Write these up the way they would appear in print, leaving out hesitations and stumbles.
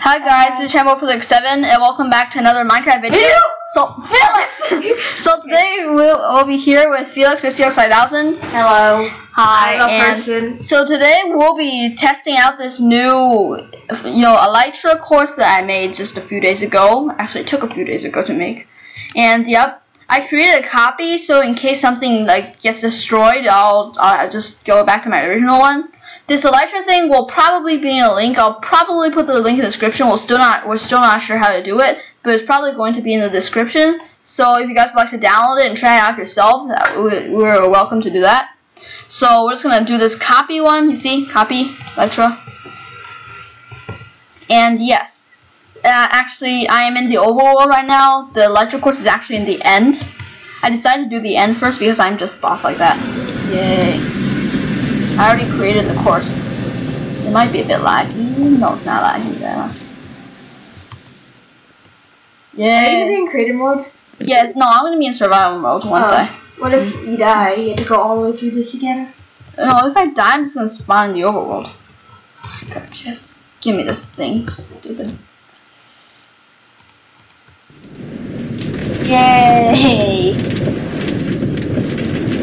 Hi guys, this is ChamboFelix7 and welcome back to another Minecraft video. So today we'll be here with Felix with CX1000. Hello. Hi. So today we'll be testing out this new, Elytra course that I made just a few days ago. Actually, it took a few days ago to make. And yep, I created a copy so in case something like gets destroyed, I'll just go back to my original one. This Elytra thing will probably be in a link. I'll probably put the link in the description. We're still not sure how to do it, but it's probably going to be in the description. So if you guys would like to download it and try it out yourself, we're welcome to do that. So we're just gonna do this copy one. You see, copy Elytra. And yes, actually I am in the overworld right now. The Elytra course is actually in the end. I decided to do the end first because I'm just boss like that. Yay. I already created the course. It might be a bit laggy. No, it's not laggy that much. Yay! Are you in creative mode? Yes. No, I'm gonna be in survival mode once What if you die? You have to go all the way through this again? No, if I die, I'm just gonna spawn in the overworld. Just give me this thing, stupid. Yay!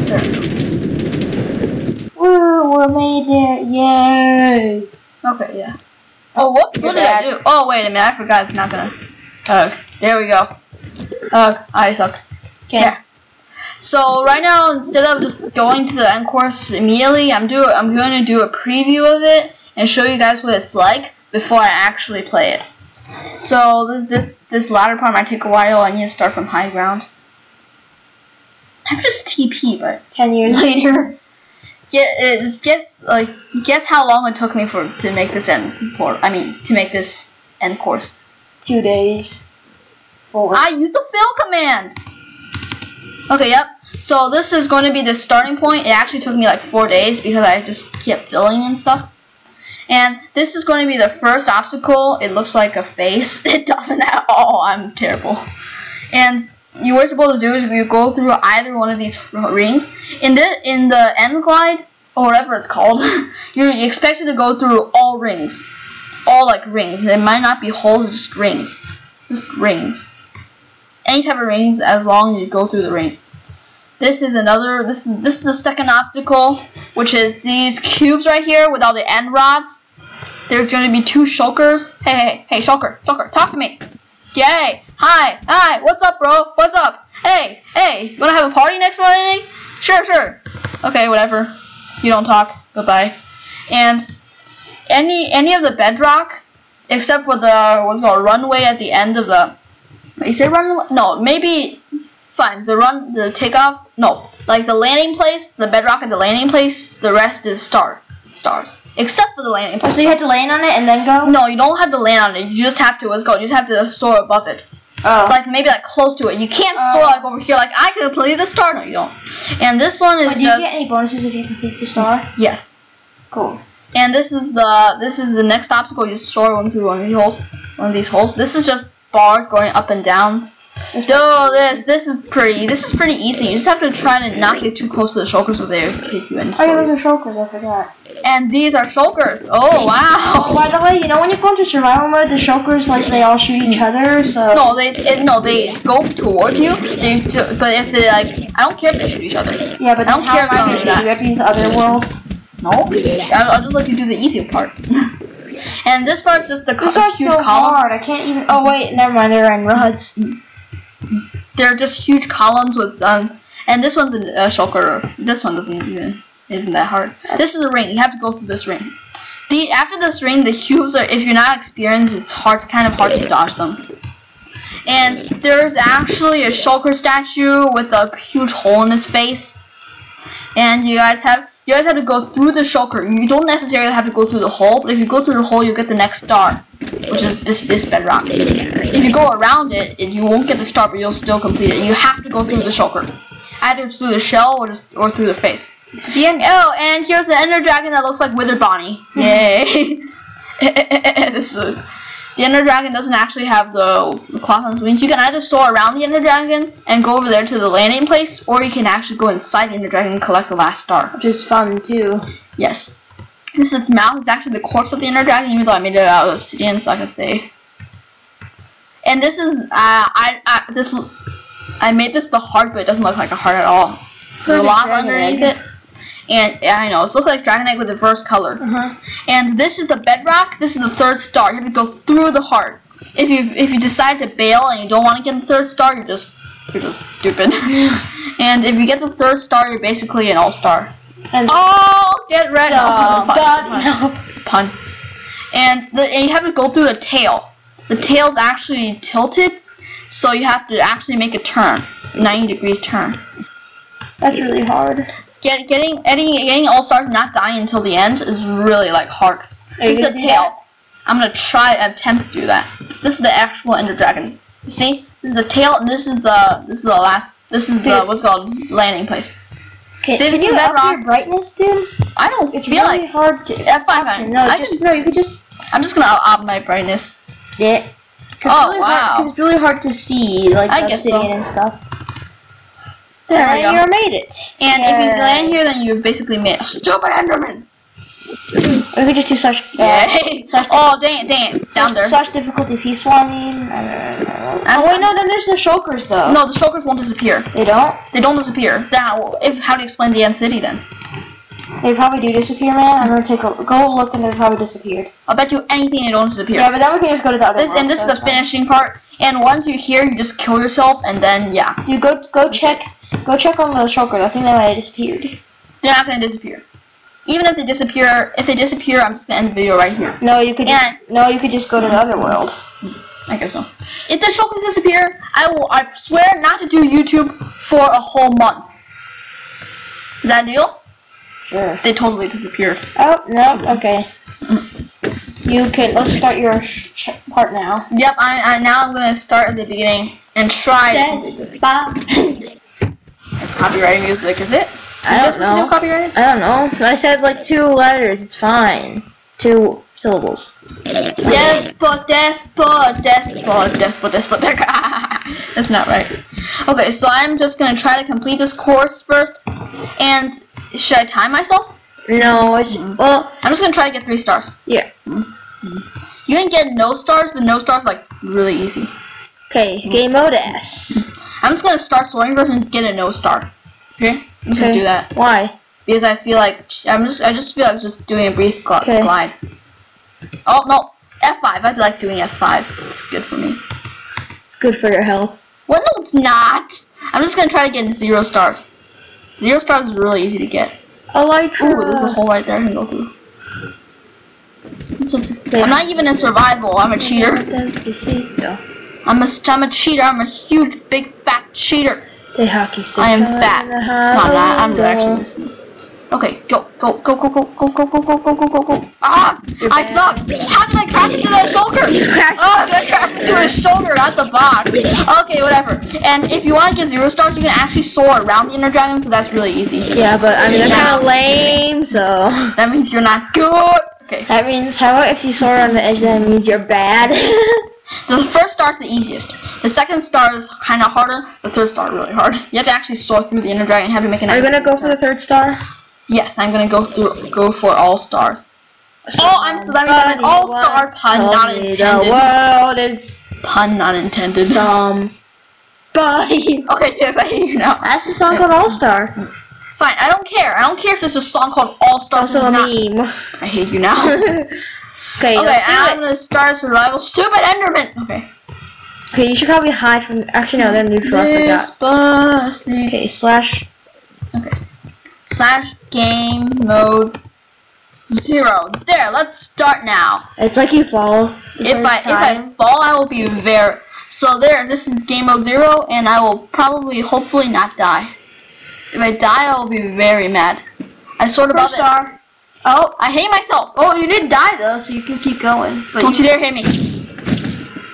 There. Woo, we made it! Yay! Okay, yeah. Oh, whoops! What did I do? Oh, wait a minute! I forgot. It's not gonna. There we go. I suck. Okay. Yeah. So right now, instead of just going to the end course immediately, I'm going to do a preview of it and show you guys what it's like before I actually play it. So this latter part might take a while. I need to start from high ground. I'm just TP, but 10 years later. Guess how long it took me to make this end course. 2 days. 4. I used the fill command. Okay, yep. So this is going to be the starting point. It actually took me like 4 days because I just kept filling and stuff. And this is going to be the first obstacle. It looks like a face. It doesn't at all. I'm terrible. And you were supposed to do is you go through either one of these rings. In the end glide or whatever it's called, you're expected to go through all rings, like rings. There might not be holes, just rings, any type of rings as long as you go through the ring. This is another. This is the second obstacle, which is these cubes right here with all the end rods. There's going to be 2 shulkers. Hey, shulker, talk to me. Yay! Hi! What's up, bro? What's up? Hey! You wanna have a party next morning? Sure. Okay, whatever. You don't talk. Goodbye. And any of the bedrock, except for the what's called runway at the end of the. Is it runway? No, maybe. Fine. The takeoff. No, like the landing place, the bedrock at the landing place. The rest is stars. Except for the landing place. So you have to land on it and then go? No, you don't have to land on it. You just have to, you just have to soar above it. Oh. Maybe close to it. You can't soar over here, I can complete the star. No, you don't. And this one is do you get any bonuses if you complete the star? Yes. Cool. And this is the next obstacle. You soar through one of these holes. This is just bars going up and down. This is pretty easy. You just have to try to not get too close to the shulkers so they take you in. Oh, yeah, those are shulkers. I forgot. And these are shulkers. Oh wow. Oh, by the way, when you go into survival mode, the shulkers they all shoot each other. So no, they go towards you. But if they I don't care if they shoot each other. Yeah, but I don't care about that. You have to use the other world. No, I'll just let you do the easy part. And this part's just the huge column. Hard. I can't even. Oh wait, never mind. They're in rods. They're just huge columns with and this one's a shulker. This one isn't that hard. This is a ring. You have to go through this ring. After this ring, the cubes are, if you're not experienced, it's kind of hard to dodge them. And there's actually a shulker statue with a huge hole in its face. And you guys have to go through the shulker. You don't necessarily have to go through the hole, but if you go through the hole, you get the next star, which is this bedrock. If you go around it, you won't get the star, but you'll still complete it. You have to go through the shulker, either it's through the shell or through the face. It's the end. Oh, and here's the Ender Dragon that looks like Withered Bonnie. Yay! The Ender Dragon doesn't actually have the cloth on its wings. You can either soar around the Ender Dragon and go over there to the landing place, or you can actually go inside the Ender Dragon and collect the last star. Which is fun, too. Yes. Because its mouth is actually the corpse of the Ender Dragon, even though I made it out of obsidian, so I can say. And this is, I made this the heart, but it doesn't look like a heart at all. There's a lava underneath it. And I know, it looks like Dragonite with a reverse color. And this is the bedrock. This is the third star. You have to go through the heart. If you decide to bail and you don't want to get the third star, you're just stupid. And if you get the third star, you're basically an all-star. Oh, get ready! Pun. And you have to go through the tail. The tail's actually tilted, so you have to actually make a turn, 90 degrees turn. That's really hard. Getting all stars and not dying until the end is really like hard. This is the tail. I'm gonna try and attempt to do that. This is the actual Ender Dragon. You see, this is the tail, and this is the last. This is the what's called landing place. Okay, can you up your brightness, dude? I don't feel like it's really hard to. Fine. No, you could just. I'm just gonna up my brightness. Yeah. Oh really wow. Hard, it's really hard to see, like obsidian and stuff. There you made it. And if you land here, then you basically made a stupid Enderman. Or you could just do such. Oh dang it, down there. Such difficulty if you swam in. Oh wait, no, then there's the shulkers though. No, the shulkers won't disappear. They don't. They don't disappear. Now, how do you explain the end city then? They probably do disappear, man. I'm gonna take a go look, and they probably disappeared. I bet you anything they don't disappear. Yeah, but then we can just go to the other. This is the finishing part. And once you're here, you just kill yourself, and then yeah. You go check on the shulker. I think they might have disappeared. They're not gonna disappear. Even if they disappear, I'm just gonna end the video right here. No, you could. You could just go to the other world. I guess so. If the shulkers disappear, I swear not to do YouTube for a whole month. Is that a deal? Sure. They totally disappeared. Oh no. Okay. You can. Let's start your part now. Yep. I'm gonna start at the beginning and try. It's copyrighted music, is it? I don't know. Copyrighted? I don't know. I said like 2 letters. It's fine. 2 syllables. Despot. That's not right. Okay, so I'm just gonna try to complete this course first. And should I time myself? No. Well, I'm just gonna try to get 3 stars. Yeah. You can get no stars, but no stars like really easy. Okay. Game mode S. I'm just gonna start slowing first and get a no star. Okay. I'm just gonna do that. Why? Because I feel like I just feel like just doing a brief glide. Oh no, F5. I like doing F5. It's good for me. It's good for your health. Well, no, it's not. I'm just gonna try to get 0 stars. 0 stars is really easy to get. Elytra. Ooh, there's a hole right there I can go through. I'm not even in survival. I'm a cheater. I'm a cheater. I'm a huge, big, fat cheater. I am fat. I'm actually listening. Okay, go. Ah! I suck! How did I crash into that shulker? Oh, I crashed into his shoulder, not the box. Okay, whatever. And if you want to get 0 stars, you can actually soar around the Ender Dragon, so that's really easy. Yeah, but I mean, I'm kind of lame, so. That means you're not good! Okay. That means, how about if you soar on the edge, that means you're bad? The first star is the easiest. The second star is kind of harder. The third star is really hard. You have to actually soar through the Ender Dragon and have to make an. Are you gonna go for the third star? Yes, I'm gonna go for all stars. So oh, I'm so that means an all-star pun not intended. The world is pun not intended. Buddy. Okay, yes, I hear you now. That's a song called All Star. Fine, I don't care. I don't care if there's a song called All Star. Also a meme. I hate you now. Okay, I'm gonna start survival. Stupid Enderman! Okay. Okay, you should probably hide from. Actually, no, they're neutral. I forgot. Busty. Okay, slash. Okay. Slash game mode 0. There, let's start now. It's like you fall. If I fall, I will be very. So there, this is game mode 0, and I will probably, hopefully, not die. If I die, I will be very mad. I sort of. First star. Oh, I hate myself. Oh, you did die though, so you can keep going. But don't you dare hit me.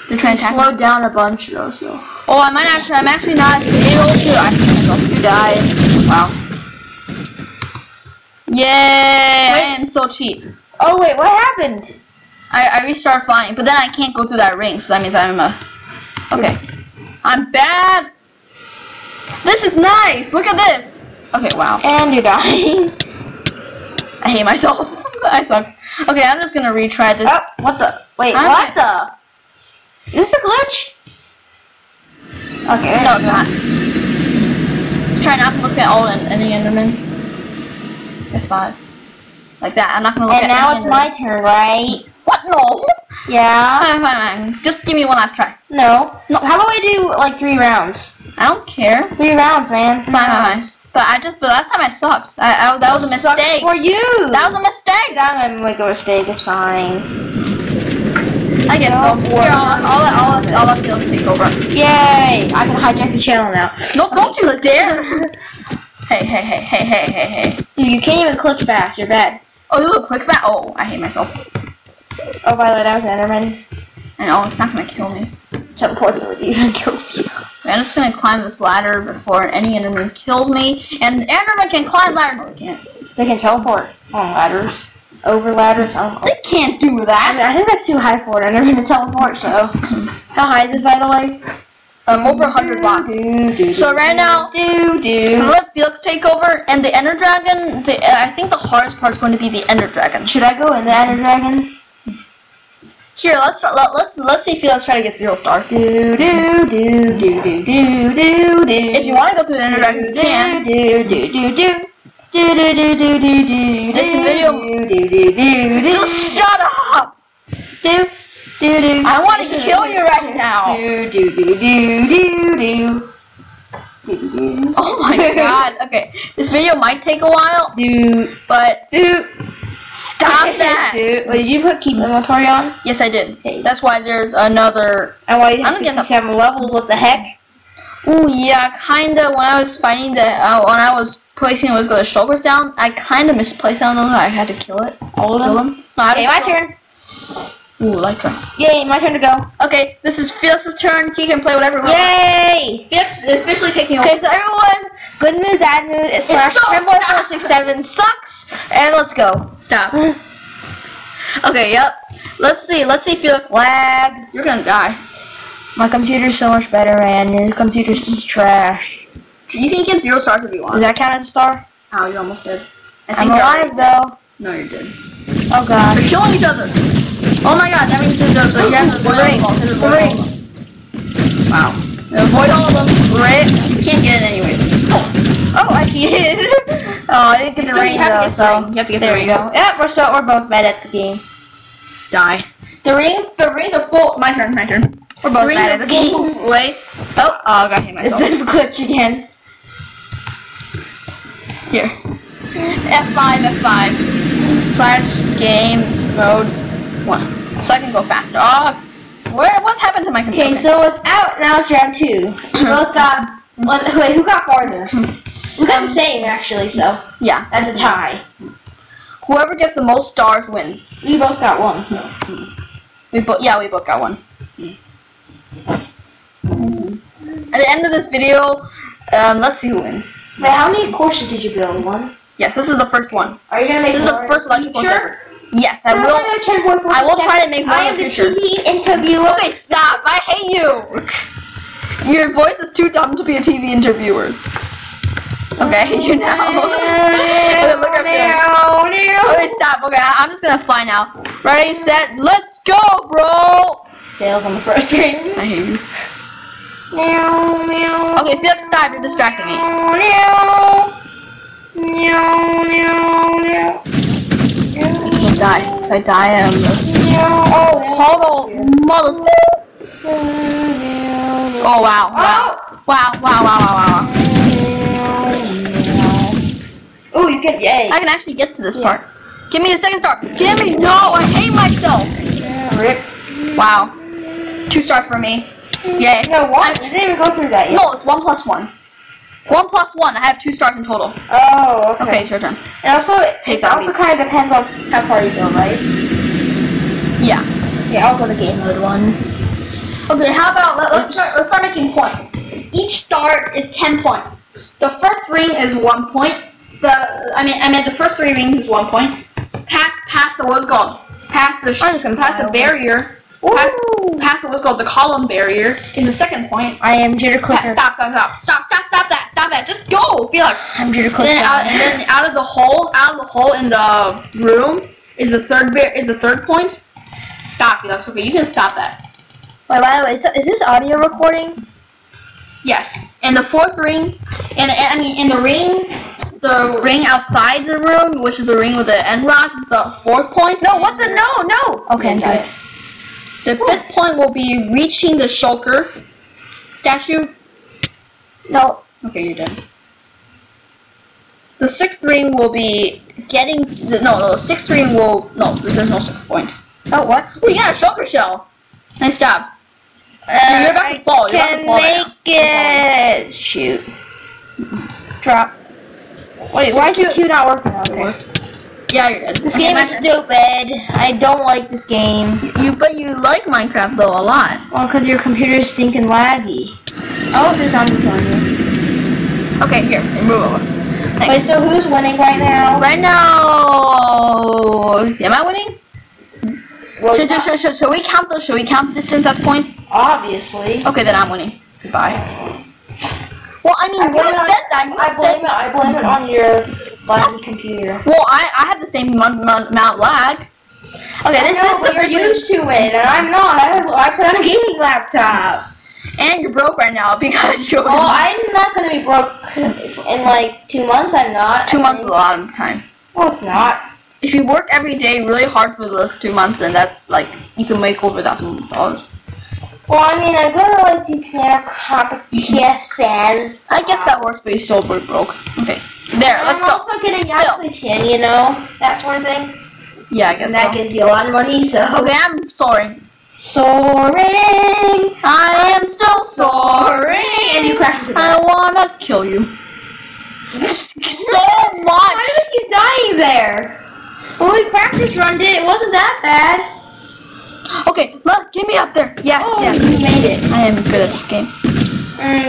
They're trying to slow down a bunch though, so. Oh, I might actually. I'm actually not able to. I hate myself. You died. Wow. Yay! I am so cheap. Oh wait, what happened? I restart flying, but then I can't go through that ring, so that means I'm a. Okay. I'm bad. This is nice. Look at this. Okay, wow. And you're dying. I hate myself. I suck. Okay, I'm just gonna retry this. What the? Wait, what the? Is this a glitch? Okay. No, it's not. Just try not to look at all any Enderman. It's fine. Like that. I'm not gonna look at any Enderman. And now it's my turn, right? What? No. Yeah. Fine, fine, fine. Just give me one last try. No. No. How do I do like 3 rounds? I don't care. 3 rounds, man. Fine, fine, fine. But last time I sucked. That was a mistake. For you. That was a mistake. That was like a mistake. It's fine. I guess so. Here, I'll let Felix take over. Yay! I can hijack the channel now. No, don't you dare! Hey, hey, hey, hey, hey, hey, hey. Dude, you can't even click fast. You're bad. Oh, you click fast? Oh, I hate myself. Oh, by the way, that was Enderman. And oh, it's not gonna kill me. Teleport over you and kills you. I'm just gonna climb this ladder before any Enderman kills me. And Enderman can climb ladders. No, they can't. They can teleport on ladders. Over ladders. They can't do that. I mean, I think that's too high for it. I'm never gonna teleport. So, how high is this, by the way? Over 100 blocks. So right now, let Felix take over, and the Ender Dragon. I think the hardest part is going to be the Ender Dragon. Should I go in the Ender Dragon? Here, let's see Felix try to get 0 stars. If you want to go through the Ender Dragon, you can. This video. Just shut up! I want to kill you right now. Oh my god! Okay, this video might take a while, but stop that! Wait, did you put keep inventory on? Yes, I did. Okay. That's why there's another. And why you didn't get 7 levels? What the heck? Oh yeah, kinda. When I was fighting the, when I was placing it with the shulkers down, I kinda misplaced them. I had to kill it. All of them. Okay, my turn. Ooh, Elytra. Yay, my turn to go. Okay, this is Felix's turn. He can play whatever. Yay! Felix is officially taking over. Okay, so everyone, good mood, bad mood, / ChamboFelix7 sucks, and let's go. Stop. Okay, yep. Let's see Felix lag. You're gonna die. My computer's so much better, and your computer's trash. You can get 0 stars if you want. Does that count as a star? Oh, you almost did. I'm alive, though. No, you did. Oh, God. They're killing each other. Oh, my God. That means the you have to avoid all of them. Wow. Avoid all of them. Right. You can't get it anyways. Oh, I did. Oh, I didn't get the ring, though, so. You have to get the ring. There you go. Yep, we're both bad at the game. Die. The rings are full. My turn, my turn. We're both bad at the game. Wait. Oh, I got hit myself. Is this glitch again? Here. F5 /game mode 1. So I can go faster. Oh, what happened to my computer? Okay, so it's out. Now it's round 2. We both got. Wait, who got farther? We got the same actually. So yeah, that's a tie. Whoever gets the most stars wins. We both got 1. So we both got 1. At the end of this video, let's see who wins. Wait, how many courses did you build? 1? Yes, this is the first one. Are you gonna make this? This is the first lunch course ever. Yes, I will try to make more in the future. I am the TV interviewer. Okay, stop. I hate you. Your voice is too dumb to be a TV interviewer. Okay, I hate you now. Okay, stop. Okay, I'm just gonna fly now. Ready, set, let's go, bro. Fails on the first game. I hate you. Okay, Felix, stop! You're distracting me. I can't die. If I die, I'm. Oh, total mother. Oh wow! Wow! Wow! Wow! Wow! Wow! Wow! Ooh, you can. Yay! I can actually get to this part. Give me the 2nd star. Give me. No, I hate myself. Rip. Wow. 2 stars for me. Yeah. No, one. You didn't even go through that yet. No, it's 1 plus 1. 1 plus 1. I have 2 stars in total. Oh, okay. Okay, it's your turn. And also, it also kind of depends on how far you go, right? Yeah. Okay, I'll go to game mode 1. Okay, how about, let's start making points. Each star is 10 points. The first ring is 1 point. The first 3 rings is 1 point. Past the, what's called? Past the barrier. Past what's called the column barrier is the 2nd point. I am Jitter Clicker. Stop that. Just go, Felix. I'm Jitter Clicker. And then out of the hole in the room Is the third point? Stop. That's okay. You can stop that. Wait, by the way, is this audio recording? Yes. And the fourth ring, the ring outside the room, which is the ring with the end rods, is the fourth point. No, what the? No. Okay, got it. The fifth point will be reaching the shulker statue. No. Okay, you're done. The sixth ring will be getting. There's no sixth point. Oh, what? Oh, you got a shulker shell. Nice job. You're about to fall. You're about to fall. Right now. Shoot. Drop. Wait, why is your Q not working out there? Yeah, you're good. This game is stupid. I don't like this game. But you like Minecraft, though, a lot. Well, because your computer's stinking laggy. Oh, there's zombies on you. Okay, here. Move over. Thanks. Wait, so who's winning right now? Right now... Am I winning? Well, should we count distance as points? Obviously. Okay, then I'm winning. Goodbye. Well, I mean, I blame it on your laggy computer. Well, I have the same amount lag. Okay, you're used to it, and I'm not. I put on a gaming laptop. And you're broke right now because you're... Oh, I'm not going to be broke in like 2 months. I'm not. 2 months is a lot of time. Well, it's not. If you work every day really hard for the 2 months, then that's like, you can make over $1,000. Well, I mean, I'm gonna like declare competitions. I guess that works, but you still were broke. Okay. There, let's go. I'm also getting oxygen, you know? That sort of thing. Yeah, I guess and that gives you a lot of money, so. Okay, I'm soaring. Soaring! I am still soaring! And you crashed into that. I wanna kill you. So much! Why do you keep dying there? Well, we practice run it. It wasn't that bad. Okay, look, get me up there. Yes, yes. You made it. I am good at this game.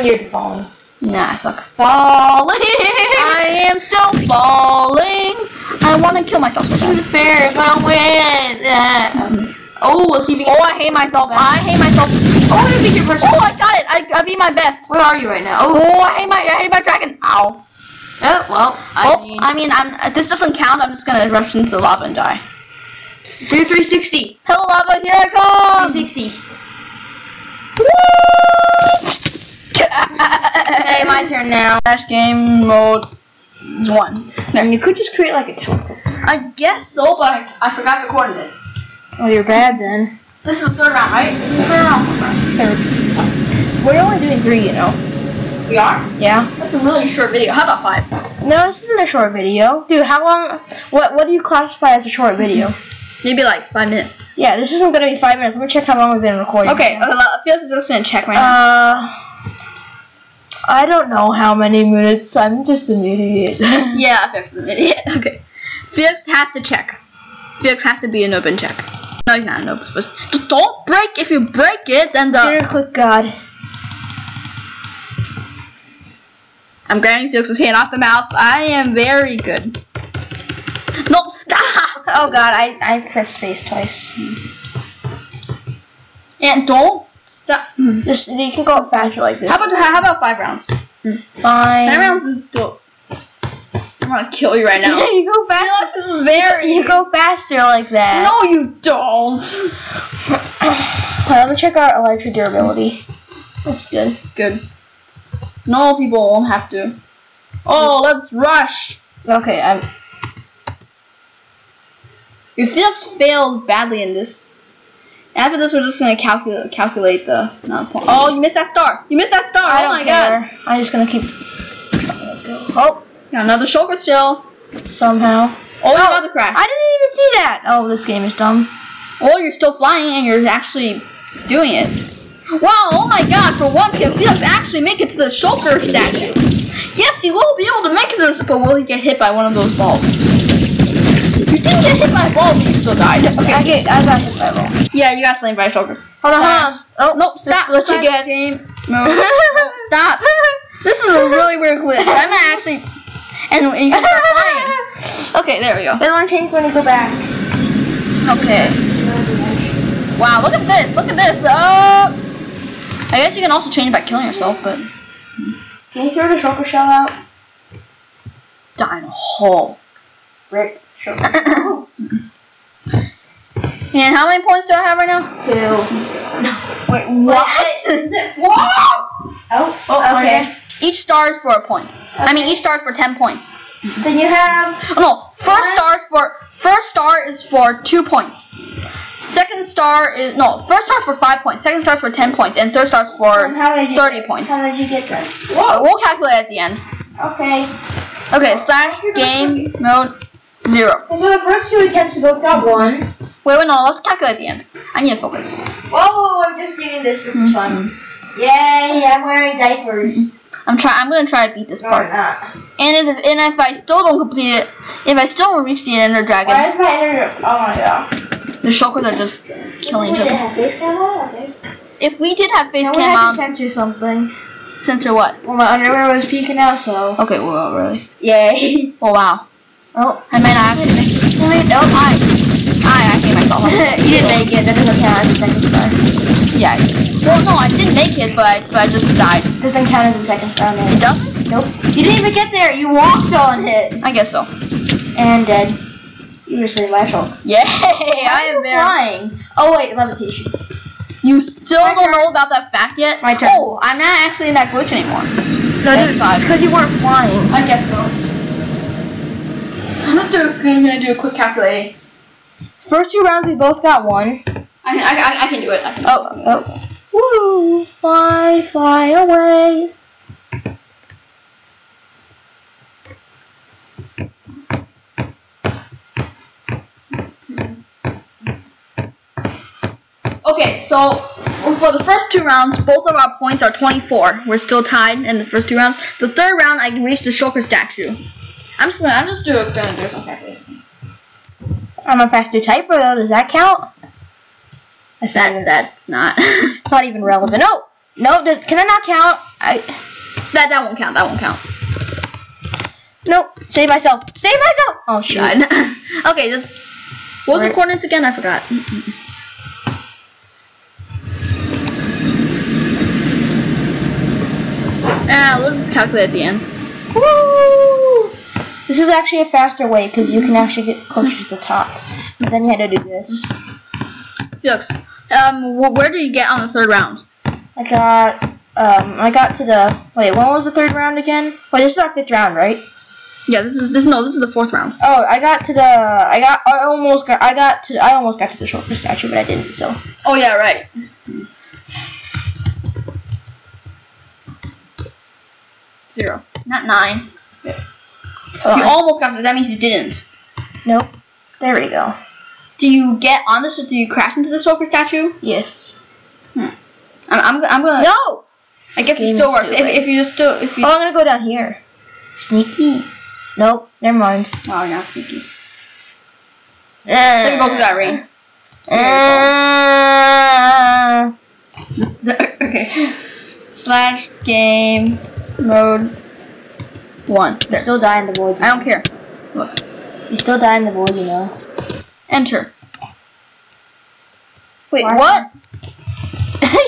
You're falling. Nah, I suck. Falling. I am still falling. I want to kill myself so bad. It's fair. I'm gonna win. Let's see if you can... Oh, I hate myself. I hate myself. Oh, let me beat your person. Oh, I got it. I beat my best. Where are you right now? Oh, I hate my dragon. Ow. Oh, well, I mean, this doesn't count. I'm just gonna rush into the lava and die. Do 360. Hello, lava, here I come. 360. Hey, my turn now. Flash game mode is 1. Now you could just create like a teleport. I guess so, but I forgot your coordinates. Oh, you're bad then. This is the third round, right? Third round. We're only doing 3, you know. We are? Yeah. That's a really short video. How about 5? No, this isn't a short video. Dude, how long... What do you classify as a short video? Maybe like 5 minutes. Yeah, this isn't going to be 5 minutes. Let me check how long we've been recording. Okay, I feel like I'm just going to check right now. I don't know how many minutes. I'm just an idiot. Yeah, I'm an idiot. Okay. Felix has to check. Felix has to be a noob and check. No, he's not a noob. Just don't break. If you break it, then the... Here, click God. I'm grabbing Felix's hand off the mouse. I am very good. Nope, stop! Oh god, I pressed space twice. And don't stop. This, you can go faster like this. How about 5 rounds? 5 rounds is dope. I'm gonna kill you right now. Yeah, you go faster. Felix is very. You go faster like that. No, you don't. Let me check our Elytra durability. That's good. It's good. No, people won't have to. Oh, let's rush. Okay, If Felix failed badly in this, after this, we're just gonna calculate the amount of points. Oh, you missed that star. You missed that star. Oh my god. I'm just gonna keep. Oh, got another shulker still. Somehow. Oh, you're about to crash. I didn't even see that. Oh, this game is dumb. Oh, you're still flying and you're actually doing it. Wow, oh my god, for once can Felix actually make it to the shulker statue? Yes, he will be able to make it to this, but will he get hit by one of those balls? You didn't get hit by a ball, but you still died. Okay, I got hit by a ball. Yeah, you got slain by a shulker. Hold on, Oh, nope, stop. Let's check it. Game. No, stop. This is a really weird glitch. I'm not actually... And you can start flying. Okay, there we go. They want to change when you go back. Okay. Wow, look at this, look at this. Oh! I guess you can also change by killing yourself, but... Can you throw the shulker shell out? Die in a hole. Rip. Shulker. And how many points do I have right now? 2. No. Wait, what? Is it 4? Oh, okay. Each star is for a point. Okay. I mean, each star is for 10 points. Then you have... Oh, no, first star is for 2 points. Second star is... No, first star is for 5 points. Second star is for 10 points. And third star is for 30 points. How did you get that? Whoa. We'll calculate at the end. Okay. Okay, slash game mode 0. Okay, so the first 2 attempts to go without 1. Wait, no, let's calculate at the end. I need to focus. Oh, I'm just doing this. This is fun. Yay, I'm wearing diapers. I'm gonna try to beat this part. No, not. And if I still don't complete it, if I still don't reach the Ender Dragon. Why is my Ender? Oh my god. The shulkers are just killing each other. Have face cam on, okay. If we did have face cam on, we had to censor something. Censor what? Well, my underwear was peeking out, so. Okay. Well, really. Yay. Oh wow. Oh, I might not actually make it. I actually myself. You didn't make it. That doesn't count as a second star. Yeah. Well, no, I didn't make it, but I just died. Doesn't count as a second star, man. It doesn't? Nope. You didn't even get there. You walked on it. I guess so. And dead. You were saved by Shulk. Yay! I am flying. Oh wait, levitation. You still don't know about that fact yet? My turn. Oh, I'm not actually in that glitch anymore. No, it's because you weren't flying. I guess so. I'm gonna do a quick calculating. First 2 rounds, we both got 1. I can do it. I can do it. Woo! Fly away. Okay, so for the first 2 rounds, both of our points are 24. We're still tied in the first 2 rounds. The third round, I can reach the shulker statue. I'm just doing some calculation. I'm a faster typer though. Does that count? That's not. It's not even relevant. Oh no! Can I not count? That won't count. That won't count. Nope. Save myself. Save myself. Oh shit. Okay. What was the coordinates again? I forgot. We'll just calculate at the end. Woo! This is actually a faster way because you can actually get closer to the top. But then you had to do this. Yucks. Where did you get on the third round? I got to the. Wait, when was the third round again? Wait, this is our 5th round, right? Yeah, this is the 4th round. Oh, I almost got to the shulker statue, but I didn't. So. Oh yeah, right. Mm-hmm. 0, not 9. Yeah. You almost got this. That means you didn't. Nope. There we go. Do you get on this? Or do you crash into the shulker statue? Yes. I'm gonna. No. I guess it still works. If you just still. If you. Oh, I'm gonna go down here. Sneaky. Nope. Never mind. Oh, you're not sneaky. Let me go through that ring. Okay. Slash game. Mode 1. There. You still die in the void. I don't care. Look. You still die in the void, you know. Enter. Wait, what?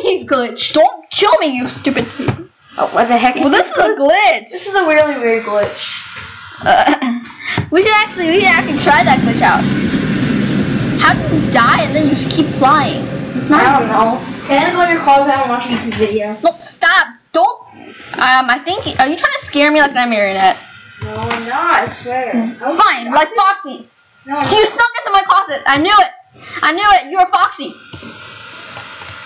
You glitch. Don't kill me, you stupid people. Oh, what the heck? Well, this is a glitch. This is a really weird glitch. We should actually try that glitch out. How do you die and then you just keep flying? It's not. I don't know. Can I go on your calls? I don't watch YouTube video. Look, stop. Don't. I think. Are you trying to scare me like I'm marionette? No, I'm not. I swear. Fine, like Foxy. No, I'm not. You snuck into my closet. I knew it. I knew it. You're Foxy.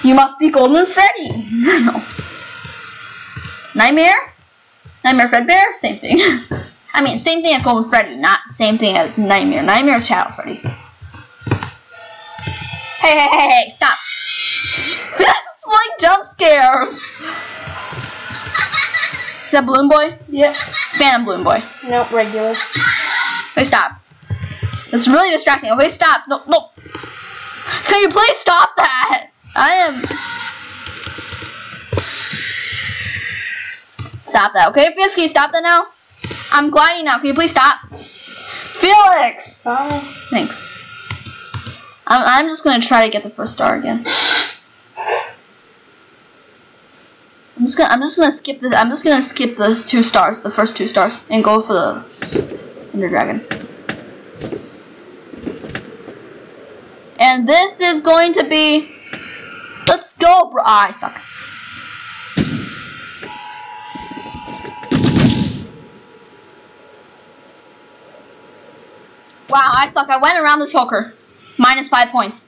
You must be Golden Freddy. No. Nightmare? Nightmare Fredbear? Same thing. I mean, same thing as Golden Freddy, not same thing as Nightmare. Nightmare is Shadow Freddy. Hey! Stop. That's like jump scares. Is that Balloon Boy? Yeah. Phantom Balloon Boy. Nope, regular. Okay, stop. That's really distracting. Okay, stop. No. Can you please stop that? I am. Stop that. Okay, Felix, can you stop that now? I'm gliding now. Can you please stop? Felix! Bye. Thanks. I'm just gonna try to get the first star again. I'm just gonna skip this. I'm just gonna skip those 2 stars, the first 2 stars, and go for the Ender Dragon. And this is going to be... Let's go, bro. I suck. Wow, I suck. I went around the shulker. Minus 5 points.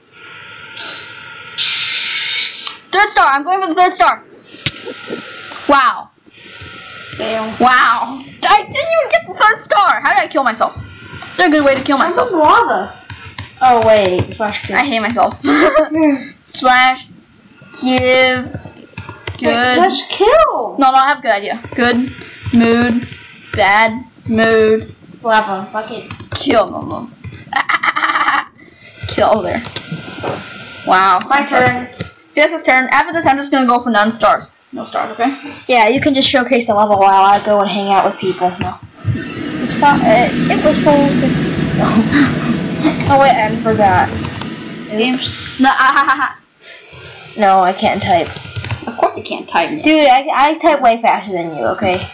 Third star. I'm going for the third star. Wow. Damn. Wow. I didn't even get the third star. How did I kill myself? Is there a good way to kill myself? I'm in lava. Oh, wait. Slash kill. I hate myself. Slash give good. Wait, slash kill. No, I have a good idea. Good mood. Bad mood. Lava. Fuck it. Kill. No. Kill there. Wow. My turn. Fiasco's turn. After this, I'm just going to go for non-stars. No stars, okay? Yeah, you can just showcase the level while I go and hang out with people. No. It's fun. It was fun. Oh, wait, I forgot. Oops. No, I can't type. Of course you can't type. Now. Dude, I type way faster than you, okay?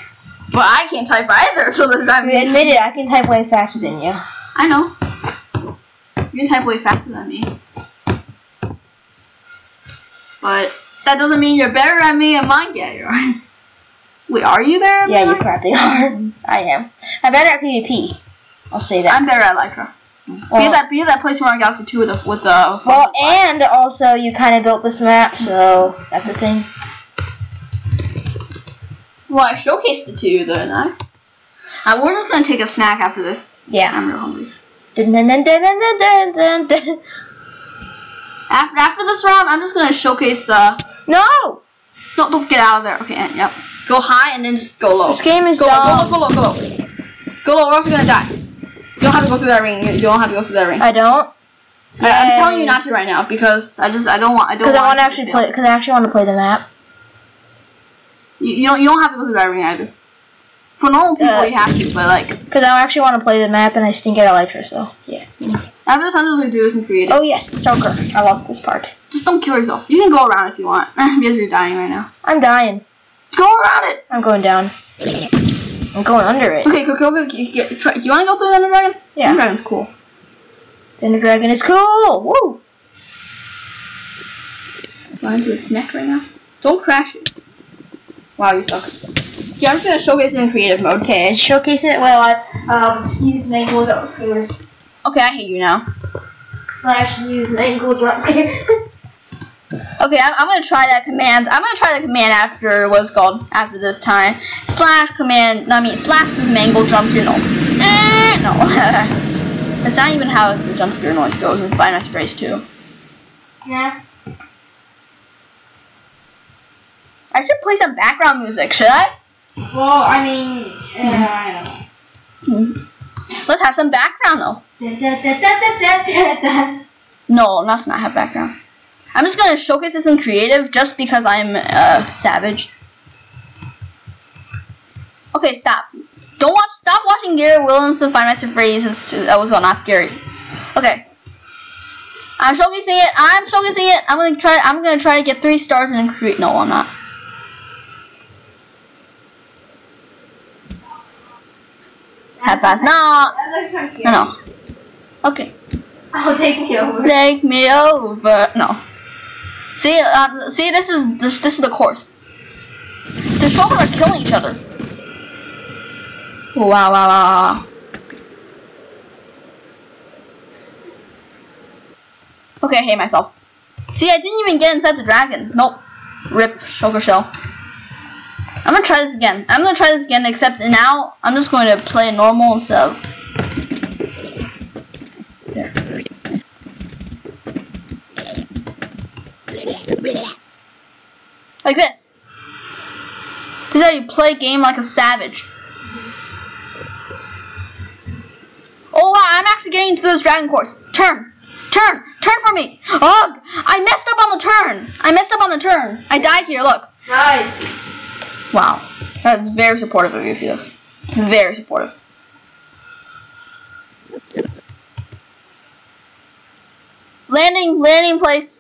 But I can't type either, so does that mean... Admit it, I can type way faster than you. I know. You can type way faster than me. But... that doesn't mean you're better at me and mine yet, yeah, right? Wait, are you better at me? Yeah, you probably are. I am. I'm better at PvP. I'll say that. I'm better at Elytra. Well, because I played Smaller Galaxy 2 with the well, and also you kind of built this map, so that's the thing. Well, I showcased the two, didn't I? We're just gonna take a snack after this. Yeah, I'm real hungry. Dun, dun, dun, dun, dun, dun, dun, dun. After this round, I'm just gonna showcase the. No! No, don't get out of there. Okay, and, yep. Go high and then just go low. This game is dumb. Go low, go low, go low, go low. Go low, or else you're gonna die. You don't have to go through that ring. You don't have to go through that ring. I don't. I'm telling you not to right now because I don't want. Because I want to actually play. Because I actually want to play the map. You don't have to go through that ring either. For normal people, you have to, but like. Because I actually want to play the map, and I stink at Elytra, so yeah. After this, I'm just gonna do this and create it. Oh yes, Stalker. I love this part. Just don't kill yourself. You can go around if you want. Because you're dying right now. I'm dying. Go around it. I'm going down. I'm going under it. Okay, go. Do you want to go through the Ender Dragon? Yeah. Ender Dragon's cool. The Ender Dragon is cool. Woo. I'm flying to its neck right now. Don't crash it. Wow, you suck. Yeah, I'm just gonna showcase it in creative mode. Okay, showcase it while I use an angle that scares. Okay, I hate you now. Slash use an angle drop scare. Okay, I'm gonna try that command. I'm gonna try the command after what's called after this time. Slash command. I mean slash mangle jump scare. No. No. That's not even how the jump scare noise goes in Five Nights at Freddy's 2. Yeah. I should play some background music. Should I? Well, I mean, I don't know. Let's have some background though. No, let's not have background. I'm just gonna showcase this in creative just because I'm savage. Okay, stop. Stop watching Gary Williamson Five Nights at Freddy's. That was not scary. Okay. I'm showcasing it. I'm showcasing it. I'm gonna try to get 3 stars and create. No, I'm not. No. Okay. I'll take me over. Take me over. No. See, this is the course. The shulkers are killing each other. Wow, wow, wow. Okay, I hate myself. See, I didn't even get inside the dragon. Nope. Rip shulker shell. I'm gonna try this again. I'm gonna try this again, except now I'm just going to play normal instead of there. Like this. This is how you play a game like a savage. Oh wow, I'm actually getting to this dragon course. Turn! Turn! Turn for me! Oh, I messed up on the turn! I messed up on the turn! I died here, look. Nice! Wow, that's very supportive of you, Felix. Very supportive. Landing place.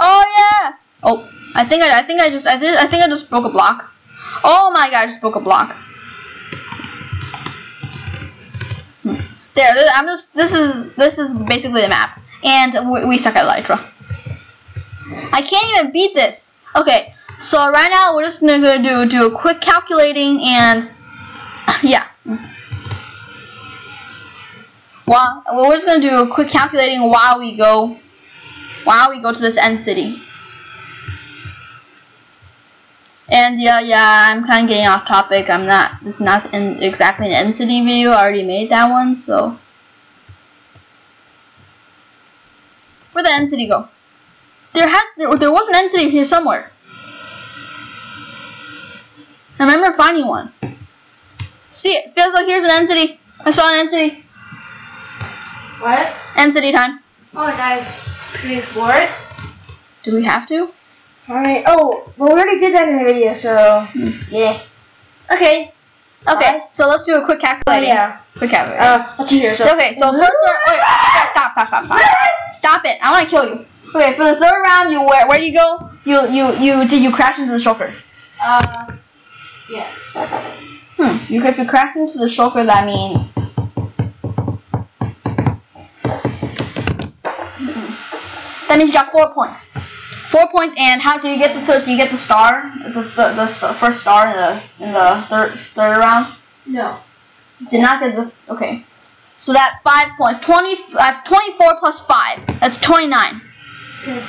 Oh yeah. Oh, I think I just broke a block. Oh my god, I just broke a block. There, I'm just. This is basically the map, and we suck at Elytra. I can't even beat this. Okay, so right now we're just gonna do a quick calculating and yeah. Well, we're just gonna do a quick calculating while we go to this end city. And yeah, I'm kind of getting off topic. I'm not. It's not exactly an end city video. I already made that one, so where'd the end city go? There was an end city here somewhere. I remember finding one. See, it feels like here's an end city. I saw an end city. What? End city time. Oh, nice. Can we explore it? Do we have to? Alright. Oh, well, we already did that in the video, so yeah. Okay. Okay, so let's do a quick calculating. Oh, yeah. Quick calculating. Let's see here. So. Okay, so first. Wait, stop. Stop it. I want to kill you. Okay, for the third round, you where do you go? You crash into the shulker. Yeah. If you crash into the shulker, that means that means you got 4 points. 4 points, and how do you get the third? Do you get the star? The first star in the third round? No. Did not get the okay. So that 5 points. 20. That's 24 plus 5. That's 29. Okay.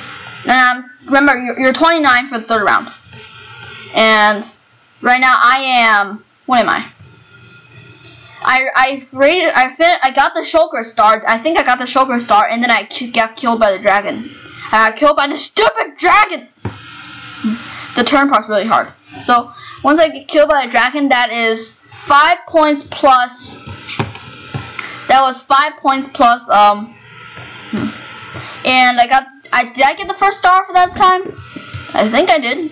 Remember, you're 29 for the third round. And right now I am. What am I? I got the shulker star. I think I got the shulker star, and then I got killed by the dragon. I got killed by the stupid dragon. The turn part's really hard. So once I get killed by the dragon, that is 5 points plus. That was 5 points plus and I got. Did I get the first star for that time? I think I did.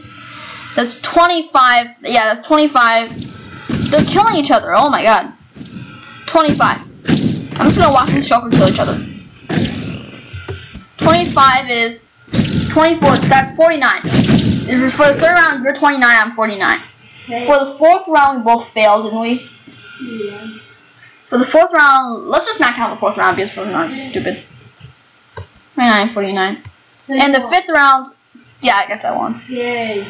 That's 25. Yeah, that's 25. They're killing each other. Oh my god. 25. I'm just gonna watch the shulker kill each other. 25 is 24. That's 49. It was for the third round. You're 29. I'm 49. Okay. For the fourth round, we both failed, didn't we? Yeah. For the fourth round, let's just not count the fourth round because we're not stupid. 29, 49. So and the fifth round, yeah, I guess I won. Yay.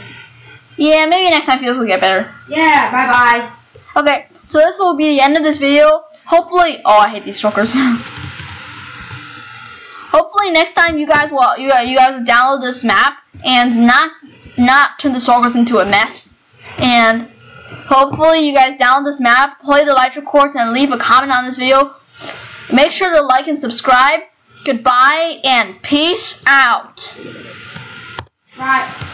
Yeah, maybe next time feels will get better. Yeah, bye-bye. Okay, so this will be the end of this video. Hopefully, oh, I hate these shulkers. Hopefully next time you guys will download this map and not turn the shulkers into a mess. And hopefully you guys download this map, play the Elytra course, and leave a comment on this video. Make sure to like and subscribe. Goodbye and peace out. Right.